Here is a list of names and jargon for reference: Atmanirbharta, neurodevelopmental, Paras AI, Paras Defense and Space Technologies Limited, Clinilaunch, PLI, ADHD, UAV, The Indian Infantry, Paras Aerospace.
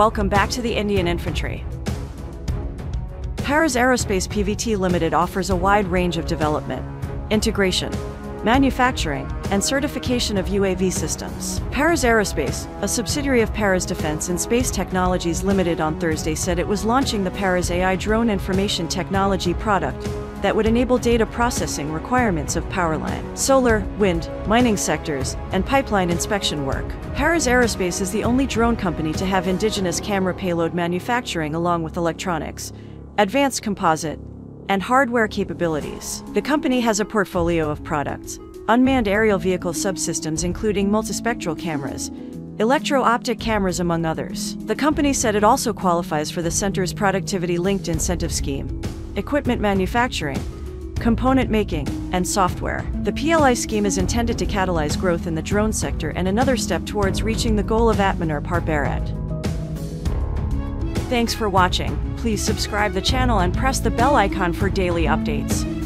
Welcome back to the Indian Infantry. Paras Aerospace Pvt Limited offers a wide range of development, integration, manufacturing, and certification of UAV systems. Paras Aerospace, a subsidiary of Paras Defense and Space Technologies Limited, on Thursday said it was launching the Paras AI drone information technology product that would enable data processing requirements of powerline, solar, wind, mining sectors, and pipeline inspection work. Paras Aerospace is the only drone company to have indigenous camera payload manufacturing along with electronics, advanced composite, and hardware capabilities. The company has a portfolio of products, unmanned aerial vehicle subsystems including multispectral cameras, electro-optic cameras among others. The company said it also qualifies for the center's productivity-linked incentive scheme, equipment manufacturing, component making, and software. The PLI scheme is intended to catalyze growth in the drone sector and another step towards reaching the goal of Atmanirbharta. Thanks for watching. Please subscribe the channel and press the bell icon for daily updates.